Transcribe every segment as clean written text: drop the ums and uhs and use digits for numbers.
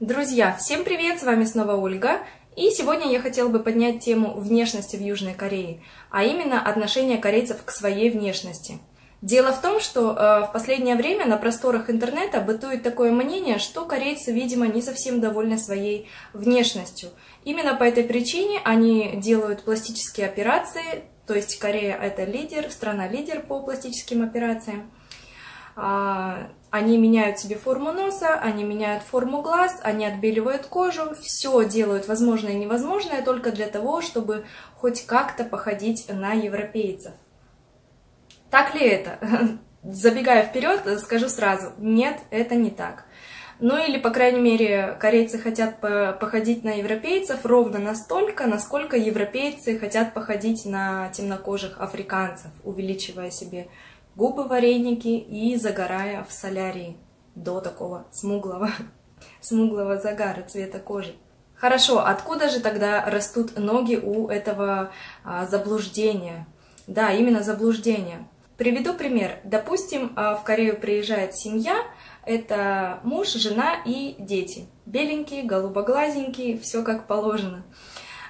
Друзья, всем привет! С вами снова Ольга. И сегодня я хотела бы поднять тему внешности в Южной Корее, а именно отношение корейцев к своей внешности. Дело в том, что в последнее время на просторах интернета бытует такое мнение, что корейцы, видимо, не совсем довольны своей внешностью. Именно по этой причине они делают пластические операции, то есть Корея — это лидер, страна-лидер по пластическим операциям. Они меняют себе форму носа, они меняют форму глаз, они отбеливают кожу, все делают возможное и невозможное только для того, чтобы хоть как-то походить на европейцев. Так ли это? Забегая вперед, скажу сразу, нет, это не так. Ну или, по крайней мере, корейцы хотят походить на европейцев ровно настолько, насколько европейцы хотят походить на темнокожих африканцев, увеличивая себе губы, вареники и загорая в солярии до такого смуглого загара цвета кожи. Хорошо, откуда же тогда растут ноги у этого заблуждения? Да, именно заблуждение. Приведу пример. Допустим, в Корею приезжает семья, это муж, жена и дети. Беленькие, голубоглазенькие, все как положено.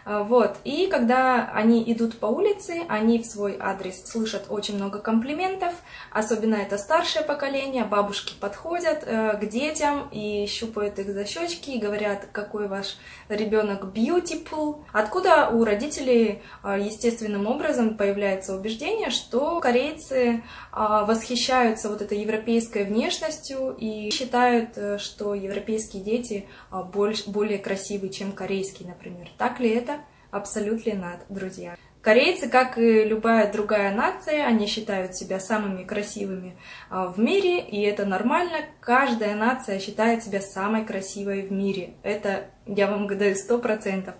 Вот. И когда они идут по улице, они в свой адрес слышат очень много комплиментов, особенно это старшее поколение, бабушки подходят к детям и щупают их за щечки и говорят, какой ваш ребенок beautiful. Откуда у родителей естественным образом появляется убеждение, что корейцы восхищаются вот этой европейской внешностью и считают, что европейские дети более красивые, чем корейские, например. Так ли это? Абсолютно нет, друзья. Корейцы, как и любая другая нация, они считают себя самыми красивыми в мире, и это нормально. Каждая нация считает себя самой красивой в мире. Это я вам говорю 100%.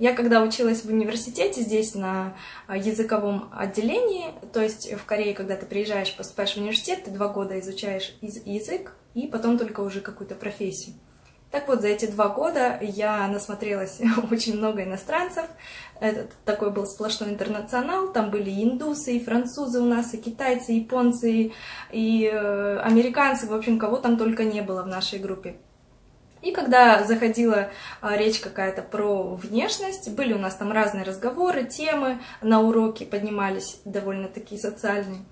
Я когда училась в университете здесь на языковом отделении, то есть в Корее, когда ты приезжаешь, поступаешь в университет, ты 2 года изучаешь язык, и потом только уже какую-то профессию. Так вот, за эти 2 года я насмотрелась очень много иностранцев. Это такой был сплошной интернационал. Там были и индусы, и французы у нас, и китайцы, и японцы, и американцы. В общем, кого там только не было в нашей группе. И когда заходила речь какая-то про внешность, были у нас там разные разговоры, темы на уроке поднимались довольно-таки социальные.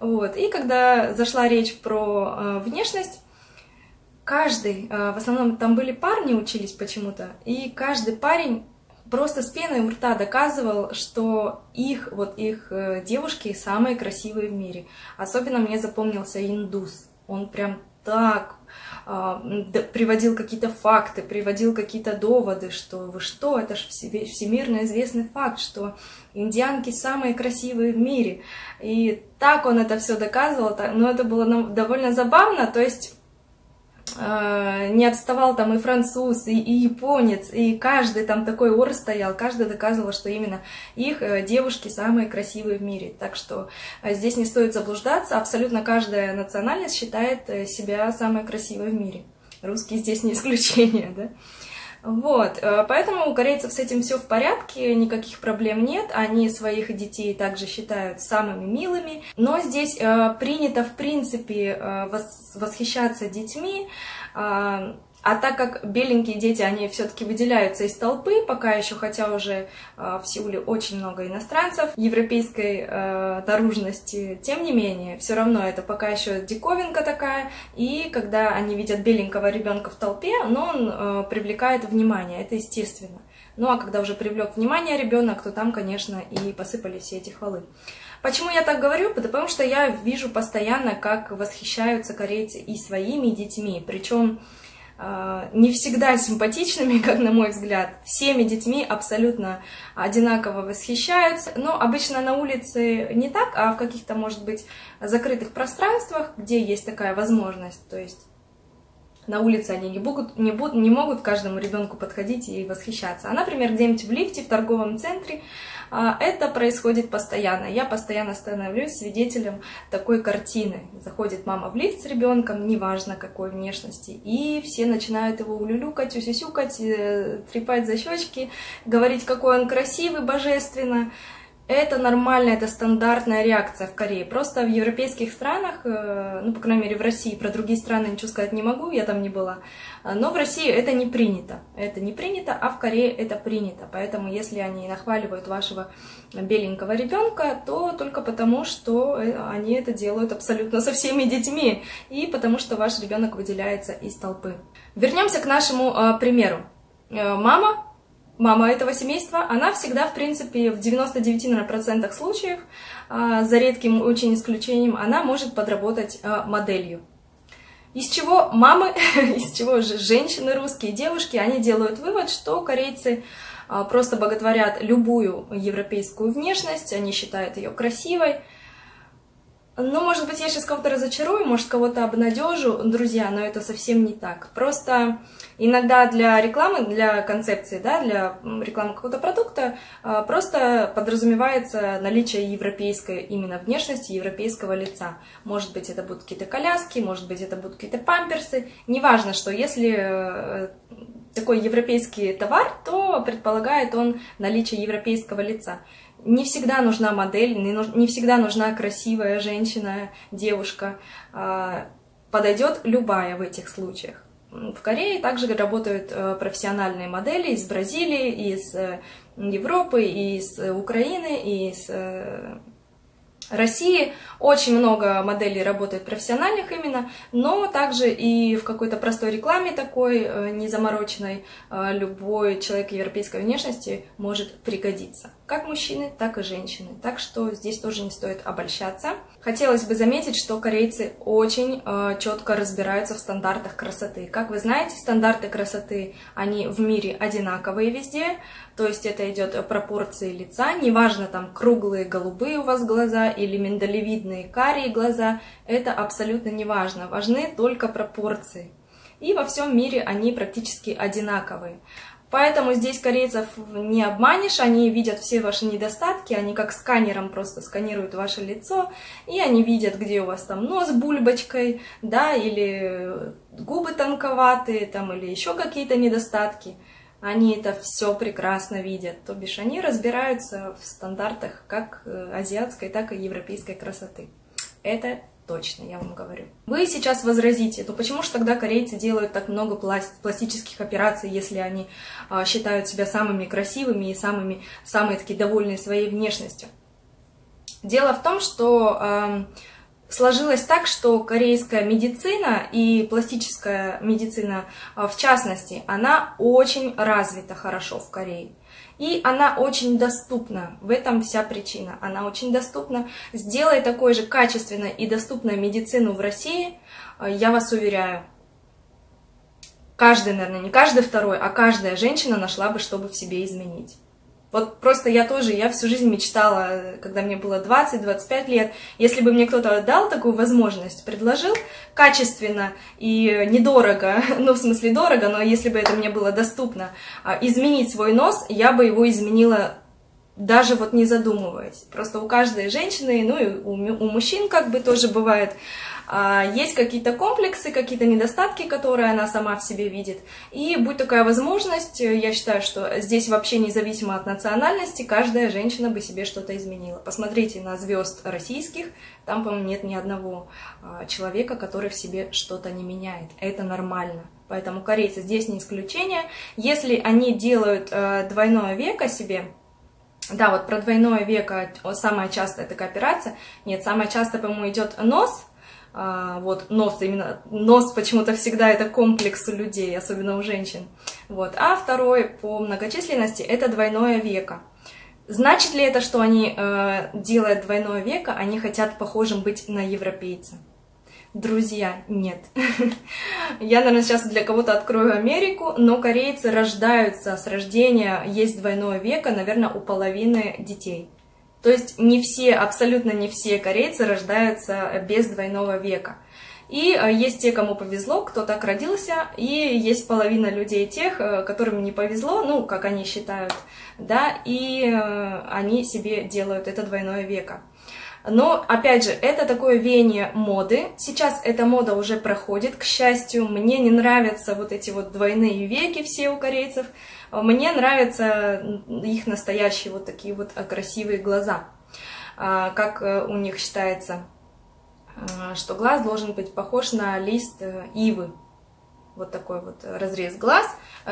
Вот. И когда зашла речь про внешность, каждый, в основном там были парни, учились почему-то, и каждый парень просто с пеной у рта доказывал, что их девушки самые красивые в мире. Особенно мне запомнился индус. Он прям так приводил какие-то факты, приводил какие-то доводы, что вы что, это же всемирно известный факт, что индианки самые красивые в мире. И так он это все доказывал, но это было довольно забавно, то есть не отставал там и француз, и японец, и каждый там такой ор стоял, каждый доказывал, что именно их девушки самые красивые в мире. Так что здесь не стоит заблуждаться, абсолютно каждая национальность считает себя самой красивой в мире. Русские здесь не исключение, да? Вот, поэтому у корейцев с этим все в порядке, никаких проблем нет, они своих детей также считают самыми милыми, но здесь принято, в принципе, восхищаться детьми, а так как беленькие дети, они все-таки выделяются из толпы, пока еще, хотя уже в Сеуле очень много иностранцев европейской наружности, тем не менее, все равно это пока еще диковинка такая, и когда они видят беленького ребенка в толпе, но он привлекает внимание, это естественно. Ну а когда уже привлек внимание ребенок, то там, конечно, и посыпались все эти хвалы. Почему я так говорю? Потому что я вижу постоянно, как восхищаются корейцы и своими детьми, причем не всегда симпатичными, как на мой взгляд. Всеми детьми абсолютно одинаково восхищаются, но обычно на улице не так, а в каких-то, может быть, закрытых пространствах, где есть такая возможность, то есть на улице они не могут каждому ребенку подходить и восхищаться. А, например, где-нибудь в лифте, в торговом центре это происходит постоянно. Я постоянно становлюсь свидетелем такой картины. Заходит мама в лифт с ребенком, неважно какой внешности, и все начинают его улюлюкать, усюсюкать, трепать за щечки, говорить, какой он красивый, божественно. Это нормально, это стандартная реакция в Корее. Просто в европейских странах, ну, по крайней мере, в России, про другие страны ничего сказать не могу, я там не была. Но в России это не принято. Это не принято, а в Корее это принято. Поэтому, если они нахваливают вашего беленького ребенка, то только потому, что они это делают абсолютно со всеми детьми. И потому, что ваш ребенок выделяется из толпы. Вернемся к нашему примеру. Мама этого семейства, она всегда, в принципе, в 99% случаев, за редким очень исключением, она может подработать моделью. Из чего мамы, из чего же женщины, русские девушки, они делают вывод, что корейцы просто боготворят любую европейскую внешность, они считают ее красивой. Ну, может быть, я сейчас кого-то разочарую, может, кого-то обнадежу, друзья, но это совсем не так. Просто иногда для рекламы, для концепции, да, для рекламы какого-то продукта просто подразумевается наличие европейской именно внешности, европейского лица. Может быть, это будут какие-то коляски, может быть, это будут какие-то памперсы. Неважно, что если такой европейский товар, то предполагает он наличие европейского лица. Не всегда нужна модель, не всегда нужна красивая женщина, девушка. Подойдет любая в этих случаях. В Корее также работают профессиональные модели из Бразилии, из Европы, из Украины, из России. Очень много моделей работает профессиональных именно, но также и в какой-то простой рекламе такой, незамороченной, любой человек европейской внешности может пригодиться. Как мужчины, так и женщины. Так что здесь тоже не стоит обольщаться. Хотелось бы заметить, что корейцы очень четко разбираются в стандартах красоты. Как вы знаете, стандарты красоты, они в мире одинаковые везде. То есть это идет пропорции лица. Неважно, там круглые, голубые у вас глаза или миндалевидные, карие глаза. Это абсолютно не важно. Важны только пропорции. И во всем мире они практически одинаковые. Поэтому здесь корейцев не обманешь, они видят все ваши недостатки, они как сканером просто сканируют ваше лицо, и они видят, где у вас там нос бульбочкой, да, или губы тонковатые, там, или еще какие-то недостатки. Они это все прекрасно видят, то бишь они разбираются в стандартах как азиатской, так и европейской красоты. Это точно, я вам говорю. Вы сейчас возразите, то почему же тогда корейцы делают так много пластических операций, если они считают себя самыми красивыми и самые такие довольные своей внешностью? Дело в том, что сложилось так, что корейская медицина и пластическая медицина, в частности, она очень развита хорошо в Корее. И она очень доступна, в этом вся причина, она очень доступна. Сделай такой же качественную и доступную медицину в России, я вас уверяю, каждый, наверное, не каждый второй, а каждая женщина нашла бы, чтобы в себе изменить. Вот просто я тоже, я всю жизнь мечтала, когда мне было 20-25 лет, если бы мне кто-то дал такую возможность, предложил качественно и недорого, ну в смысле дорого, но если бы это мне было доступно, изменить свой нос, я бы его изменила даже вот не задумываясь. Просто у каждой женщины, ну и у мужчин как бы тоже бывает, есть какие-то комплексы, какие-то недостатки, которые она сама в себе видит. И будь такая возможность, я считаю, что здесь вообще независимо от национальности, каждая женщина бы себе что-то изменила. Посмотрите на звезд российских, там, по-моему, нет ни одного человека, который в себе что-то не меняет. Это нормально. Поэтому корейцы здесь не исключение. Если они делают двойное веко себе, да, вот про двойное веко самая частая такая операция, нет, самая частая, по-моему, идет нос. Вот нос, именно нос почему-то всегда это комплекс у людей, особенно у женщин. Вот. А второй по многочисленности это двойное веко. Значит ли это, что они делают двойное веко, они хотят похожим быть на европейца? Друзья, нет. Я, наверное, сейчас для кого-то открою Америку, но корейцы рождаются с рождения, есть двойное веко, наверное, у половины детей. То есть не все, абсолютно не все корейцы рождаются без двойного века. И есть те, кому повезло, кто так родился, и есть половина людей тех, которым не повезло, ну, как они считают, да, и они себе делают это двойное веко. Но, опять же, это такое веяние моды. Сейчас эта мода уже проходит. К счастью, мне не нравятся вот эти вот двойные веки все у корейцев. Мне нравятся их настоящие вот такие вот красивые глаза. Как у них считается, что глаз должен быть похож на лист ивы. Вот такой вот разрез глаз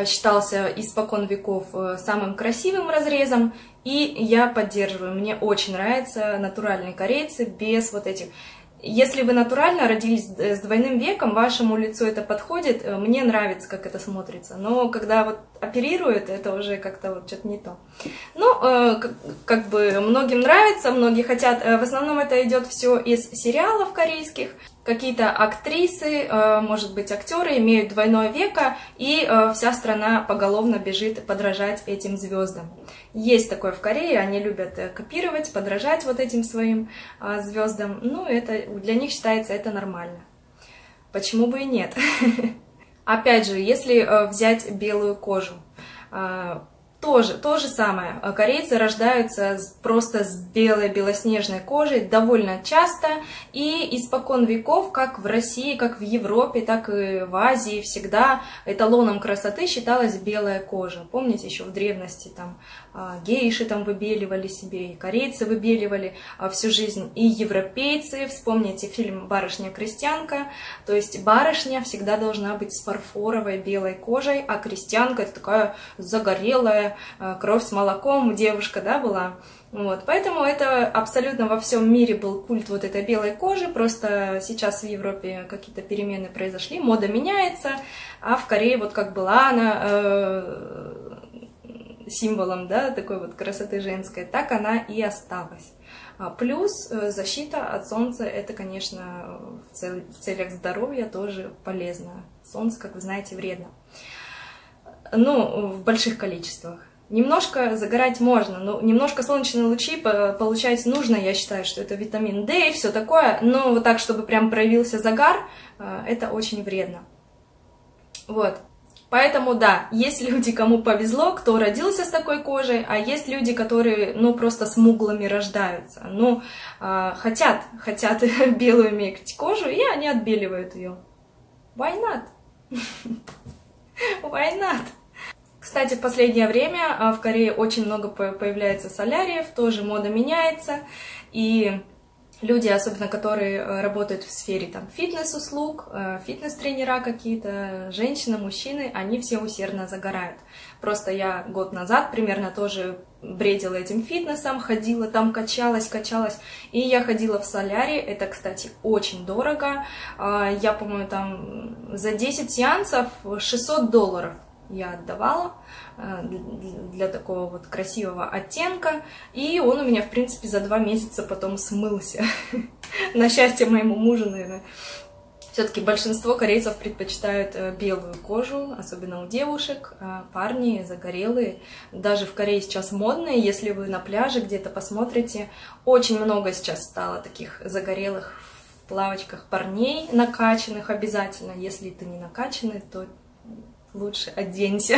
считался испокон веков самым красивым разрезом, и я поддерживаю. Мне очень нравятся натуральные корейцы без вот этих. Если вы натурально родились с двойным веком, вашему лицу это подходит, мне нравится, как это смотрится. Но когда вот оперируют, это уже как-то вот что-то не то. Ну, как бы многим нравится, многие хотят. В основном это идет все из сериалов корейских. Какие-то актрисы, может быть, актеры имеют двойное веко, и вся страна поголовно бежит подражать этим звездам. Есть такое в Корее, они любят копировать, подражать вот этим своим звездам. Ну, это для них считается это нормально. Почему бы и нет? Опять же, если взять белую кожу, то же самое. Корейцы рождаются просто с белой, белоснежной кожей довольно часто. И испокон веков, как в России, как в Европе, так и в Азии, всегда эталоном красоты считалась белая кожа. Помните, еще в древности там гейши там выбеливали себе, и корейцы выбеливали всю жизнь, и европейцы. Вспомните фильм «Барышня-крестьянка». То есть барышня всегда должна быть с фарфоровой белой кожей, а крестьянка — это такая загорелая, кровь с молоком, девушка, да, была. Вот. Поэтому это абсолютно во всем мире был культ вот этой белой кожи, просто сейчас в Европе какие-то перемены произошли, мода меняется, а в Корее вот как была она символом, да, такой вот красоты женской, так она и осталась. Плюс защита от солнца, это, конечно, в целях здоровья тоже полезно. Солнце, как вы знаете, вредно. Ну, в больших количествах. Немножко загорать можно, но немножко солнечные лучи получать нужно, я считаю, что это витамин D и все такое, но вот так, чтобы прям проявился загар, это очень вредно. Вот. Поэтому, да, есть люди, кому повезло, кто родился с такой кожей, а есть люди, которые, ну, просто смуглыми рождаются. Ну, хотят белую мягкую кожу, и они отбеливают ее. Why not? Why not? Кстати, в последнее время в Корее очень много появляется соляриев, тоже мода меняется, и люди, особенно которые работают в сфере фитнес-услуг, фитнес-тренера какие-то, женщины, мужчины, они все усердно загорают. Просто я год назад примерно тоже бредила этим фитнесом, ходила там, качалась, и я ходила в солярий, это, кстати, очень дорого, я, по-моему, там за 10 сеансов $600 я отдавала для такого вот красивого оттенка, и он у меня, в принципе, за 2 месяца потом смылся, на счастье моему мужу, наверное. Все-таки большинство корейцев предпочитают белую кожу, особенно у девушек, парни загорелые. Даже в Корее сейчас модные, если вы на пляже где-то посмотрите, очень много сейчас стало таких загорелых в плавочках парней, накачанных обязательно. Если ты не накачанный, то лучше оденься,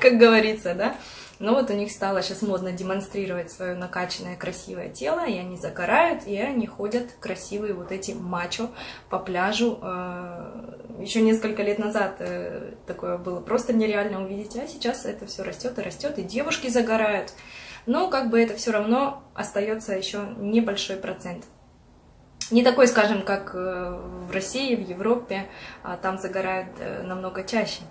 как говорится, да? Но вот у них стало сейчас модно демонстрировать свое накачанное красивое тело, и они загорают, и они ходят красивые вот эти мачо по пляжу. Еще несколько лет назад такое было просто нереально увидеть, а сейчас это все растет и растет, и девушки загорают. Но как бы это все равно остается еще небольшой процент. Не такой, скажем, как в России, в Европе, там загорают намного чаще.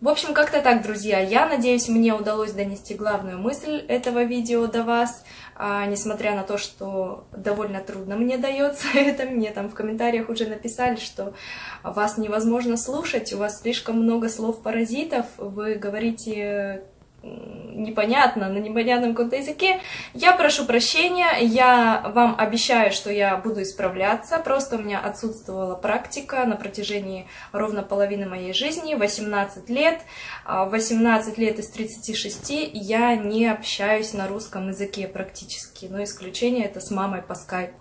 В общем, как-то так, друзья. Я надеюсь, мне удалось донести главную мысль этого видео до вас, несмотря на то, что довольно трудно мне дается это. Мне там в комментариях уже написали, что вас невозможно слушать, у вас слишком много слов-паразитов, вы говорите непонятно, на непонятном каком-то языке. Я прошу прощения, я вам обещаю, что я буду исправляться, просто у меня отсутствовала практика на протяжении ровно половины моей жизни, 18 лет из 36 я не общаюсь на русском языке практически, но исключение это с мамой по скайпу.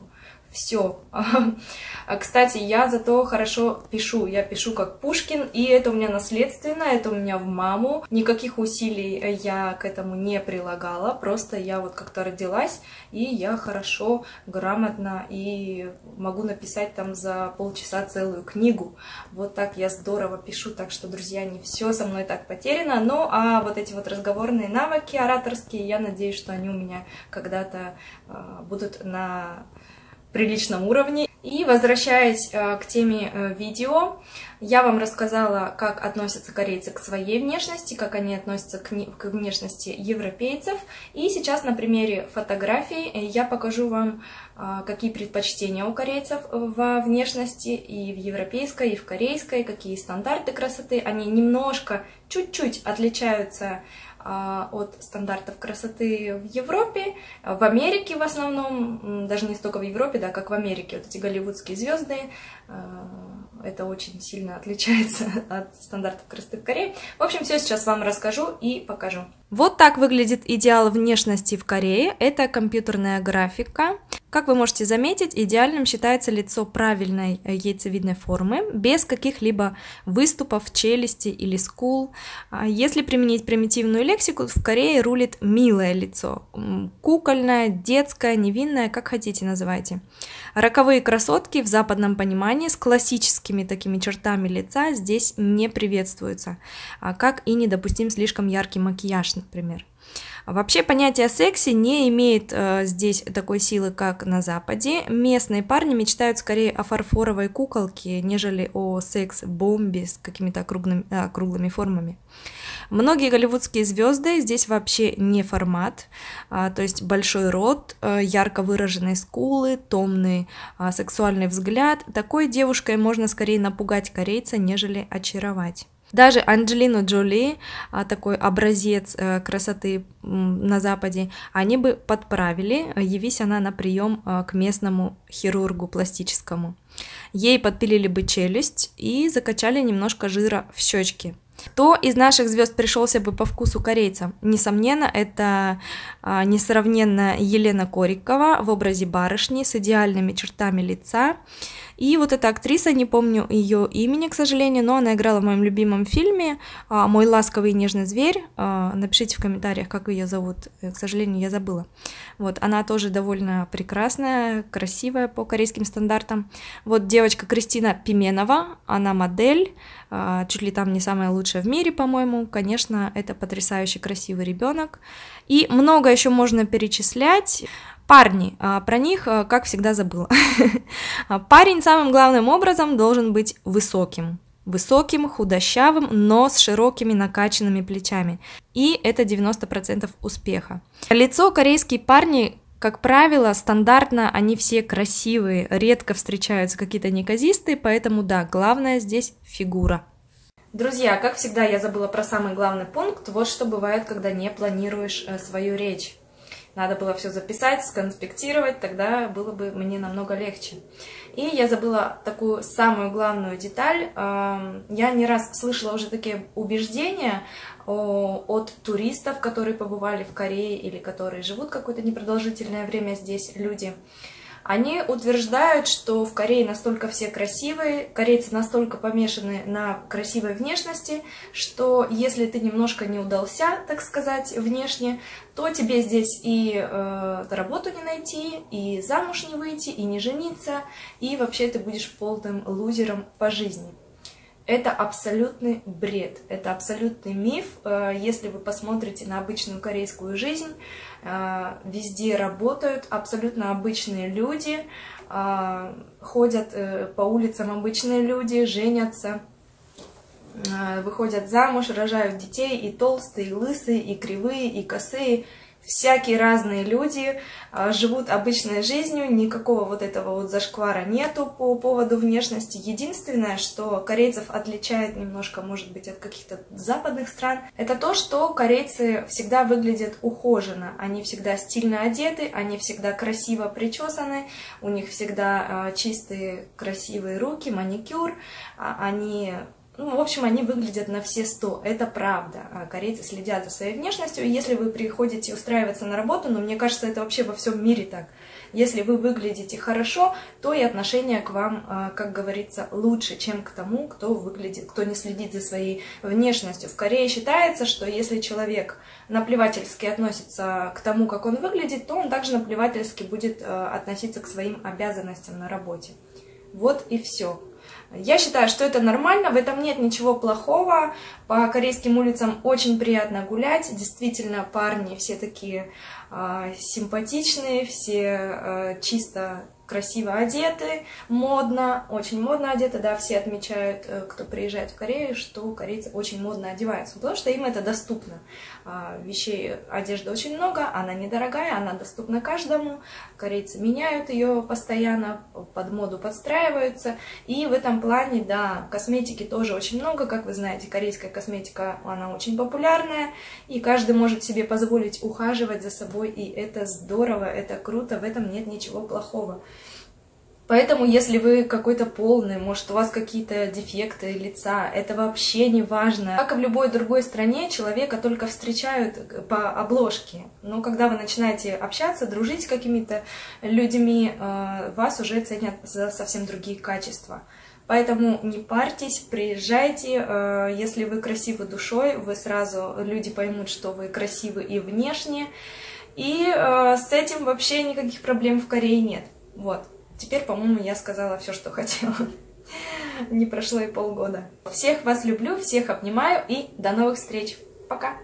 все. Кстати, я зато хорошо пишу. Я пишу как Пушкин, и это у меня наследственно, это у меня в маму. Никаких усилий я к этому не прилагала, просто я вот как-то родилась, и я хорошо, грамотно, и могу написать там за полчаса целую книгу. Вот так я здорово пишу, так что, друзья, не все со мной так потеряно. Ну, а вот эти вот разговорные навыки ораторские, я надеюсь, что они у меня когда-то будут на приличном уровне. И возвращаясь к теме видео, я вам рассказала, как относятся корейцы к своей внешности, как они относятся к внешности европейцев. И сейчас на примере фотографий я покажу вам, какие предпочтения у корейцев во внешности и в европейской, и в корейской, какие стандарты красоты. Они немножко, чуть-чуть отличаются от стандартов красоты в Европе, в Америке в основном, даже не столько в Европе, да, как в Америке. Вот эти голливудские звезды, это очень сильно отличается от стандартов красоты в Корее. В общем, все сейчас вам расскажу и покажу. Вот так выглядит идеал внешности в Корее. Это компьютерная графика. Как вы можете заметить, идеальным считается лицо правильной яйцевидной формы, без каких-либо выступов челюсти или скул. Если применить примитивную лексику, в Корее рулит милое лицо. Кукольное, детское, невинное, как хотите называйте. Роковые красотки в западном понимании с классическими такими чертами лица здесь не приветствуются, как и недопустим слишком яркий макияж, например. Вообще понятие секси не имеет здесь такой силы, как на Западе. Местные парни мечтают скорее о фарфоровой куколке, нежели о секс-бомбе с какими-то округлыми формами. Многие голливудские звезды здесь вообще не формат, то есть большой рот, ярко выраженные скулы, томный сексуальный взгляд. Такой девушкой можно скорее напугать корейца, нежели очаровать. Даже Анджелину Джоли, такой образец красоты на Западе, они бы подправили, явись она на прием к местному хирургу пластическому. Ей подпилили бы челюсть и закачали немножко жира в щечки. Кто из наших звезд пришелся бы по вкусу корейцам? Несомненно, это несравненно Елена Корикова в образе барышни с идеальными чертами лица. И вот эта актриса, не помню ее имени, к сожалению, но она играла в моем любимом фильме «Мой ласковый и нежный зверь». Напишите в комментариях, как ее зовут. К сожалению, я забыла. Вот, она тоже довольно прекрасная, красивая по корейским стандартам. Вот девочка Кристина Пименова, она модель, чуть ли там не самая лучшая в мире, по-моему. Конечно, это потрясающе красивый ребенок. И много еще можно перечислять. Парни, про них, как всегда, забыла. Парень самым главным образом должен быть высоким. Высоким, худощавым, но с широкими накачанными плечами. И это 90% успеха. Лицо корейские парни, как правило, стандартно они все красивые. Редко встречаются какие-то неказистые, поэтому да, главное здесь фигура. Друзья, как всегда, я забыла про самый главный пункт. Вот что бывает, когда не планируешь свою речь. Надо было все записать, сконспектировать, тогда было бы мне намного легче. И я забыла такую самую главную деталь. Я не раз слышала уже такие убеждения от туристов, которые побывали в Корее или которые живут какое-то непродолжительное время здесь, люди. Они утверждают, что в Корее настолько все красивые, корейцы настолько помешаны на красивой внешности, что если ты немножко не удался, так сказать, внешне, то тебе здесь и работу не найти, и замуж не выйти, и не жениться, и вообще ты будешь полным лузером по жизни. Это абсолютный бред, это абсолютный миф. Если вы посмотрите на обычную корейскую жизнь, везде работают абсолютно обычные люди, ходят по улицам обычные люди, женятся, выходят замуж, рожают детей, и толстые, и лысые, и кривые, и косые. Всякие разные люди живут обычной жизнью, никакого вот этого вот зашквара нету по поводу внешности. Единственное, что корейцев отличает немножко, может быть, от каких-то западных стран, это то, что корейцы всегда выглядят ухоженно. Они всегда стильно одеты, они всегда красиво причесаны, у них всегда чистые, красивые руки, маникюр, они Ну, в общем, они выглядят на все 100, это правда. Корейцы следят за своей внешностью, и если вы приходите устраиваться на работу, но мне кажется, это вообще во всем мире так. Если вы выглядите хорошо, то и отношение к вам, как говорится, лучше, чем к тому, кто не следит за своей внешностью. В Корее считается, что если человек наплевательски относится к тому, как он выглядит, то он также наплевательски будет относиться к своим обязанностям на работе. Вот и все. Я считаю, что это нормально, в этом нет ничего плохого. По корейским улицам очень приятно гулять. Действительно, парни все такие симпатичные, все чисто красиво одеты, модно, очень модно одеты. Да, все отмечают, кто приезжает в Корею, что корейцы очень модно одеваются, потому что им это доступно. Вещей, одежды очень много, она недорогая, она доступна каждому. Корейцы меняют ее постоянно, под моду подстраиваются. И в этом плане, да, косметики тоже очень много. Как вы знаете, корейская косметика, она очень популярная. И каждый может себе позволить ухаживать за собой. И это здорово, это круто, в этом нет ничего плохого. Поэтому, если вы какой-то полный, может, у вас какие-то дефекты лица, это вообще не важно. Как и в любой другой стране, человека только встречают по обложке. Но когда вы начинаете общаться, дружить с какими-то людьми, вас уже ценят за совсем другие качества. Поэтому не парьтесь, приезжайте, если вы красивы душой, вы сразу, люди поймут, что вы красивы и внешне. И с этим вообще никаких проблем в Корее нет. Вот. Теперь, по-моему, я сказала все, что хотела. Не прошло и полгода. Всех вас люблю, всех обнимаю и до новых встреч. Пока!